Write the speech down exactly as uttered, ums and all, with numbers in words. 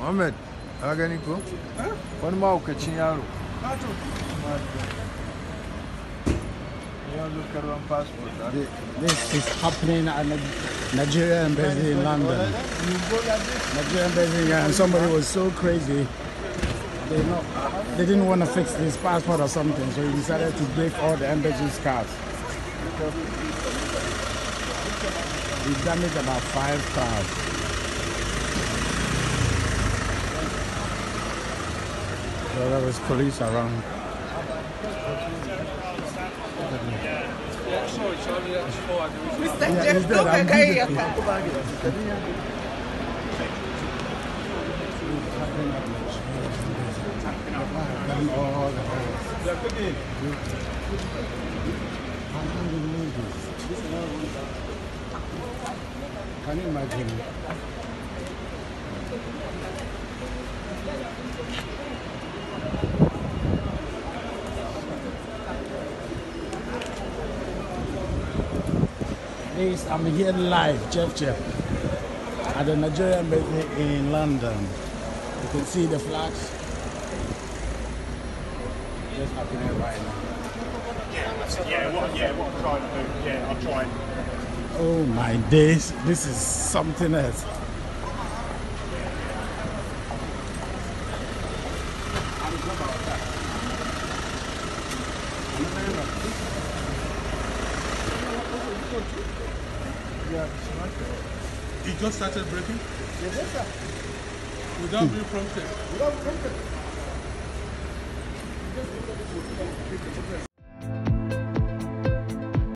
Mohammed, ka gani ko? Wani mahaukacin yaro. This is happening at Nigeria Embassy in London. Nigeria Embassy, and somebody was so crazy, they, not, they didn't want to fix this passport or something, so he decided to break all the embassy's cars. He damaged about five cars. So there was police around. Mister Jeff, look at Can you imagine? I'm here live, Jeff Jeff, at the Nigerian Embassy in London. You can see the flags just happening right now. Yeah, what, yeah, what I'm trying to do. Yeah, I'm trying. Oh my days, this is something else. He just started breaking? Yes, sir. Without being prompted? Without prompted.